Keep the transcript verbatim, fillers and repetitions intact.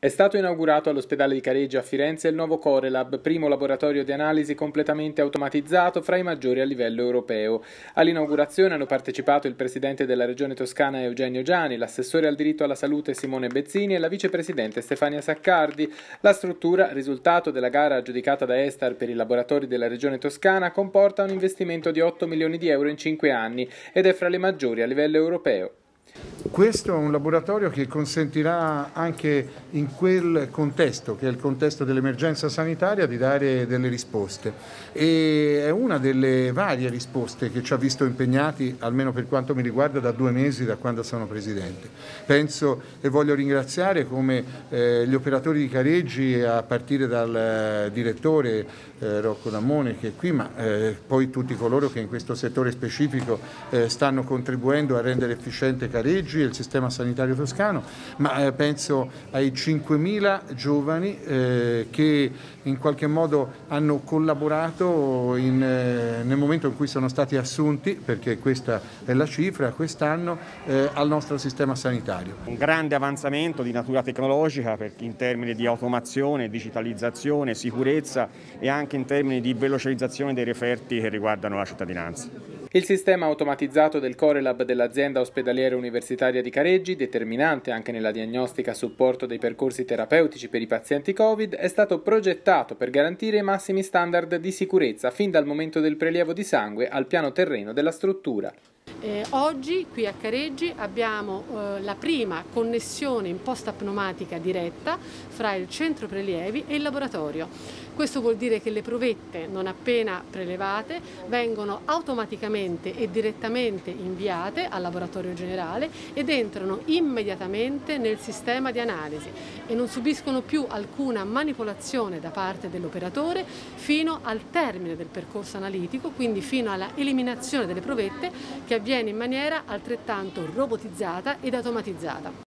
È stato inaugurato all'ospedale di Careggi a Firenze il nuovo CoreLab, primo laboratorio di analisi completamente automatizzato fra i maggiori a livello europeo. All'inaugurazione hanno partecipato il presidente della regione toscana Eugenio Giani, l'assessore al diritto alla salute Simone Bezzini e la vicepresidente Stefania Saccardi. La struttura, risultato della gara aggiudicata da Estar per i laboratori della regione toscana, comporta un investimento di otto milioni di euro in cinque anni ed è fra le maggiori a livello europeo. Questo è un laboratorio che consentirà anche in quel contesto, che è il contesto dell'emergenza sanitaria, di dare delle risposte, e è una delle varie risposte che ci ha visto impegnati, almeno per quanto mi riguarda, da due mesi da quando sono Presidente. Penso e voglio ringraziare come eh, gli operatori di Careggi, a partire dal direttore eh, Rocco Dammone, che è qui, ma eh, poi tutti coloro che in questo settore specifico eh, stanno contribuendo a rendere efficiente Careggi e il sistema sanitario toscano, ma eh, penso ai cinquemila giovani eh, che in qualche modo hanno collaborato in, eh, nel momento in cui sono stati assunti, perché questa è la cifra quest'anno, eh, al nostro sistema sanitario. Un grande avanzamento di natura tecnologica per, in termini di automazione, digitalizzazione, sicurezza e anche in termini di velocizzazione dei referti che riguardano la cittadinanza. Il sistema automatizzato del CoreLab dell'azienda ospedaliera universitaria di Careggi, determinante anche nella diagnostica a supporto dei percorsi terapeutici per i pazienti Covid, è stato progettato per garantire i massimi standard di sicurezza fin dal momento del prelievo di sangue al piano terreno della struttura. Eh, oggi qui a Careggi abbiamo eh, la prima connessione in posta pneumatica diretta fra il centro prelievi e il laboratorio. Questo vuol dire che le provette non appena prelevate vengono automaticamente e direttamente inviate al laboratorio generale ed entrano immediatamente nel sistema di analisi e non subiscono più alcuna manipolazione da parte dell'operatore fino al termine del percorso analitico, quindi fino alla eliminazione delle provette che avviene in maniera altrettanto robotizzata ed automatizzata.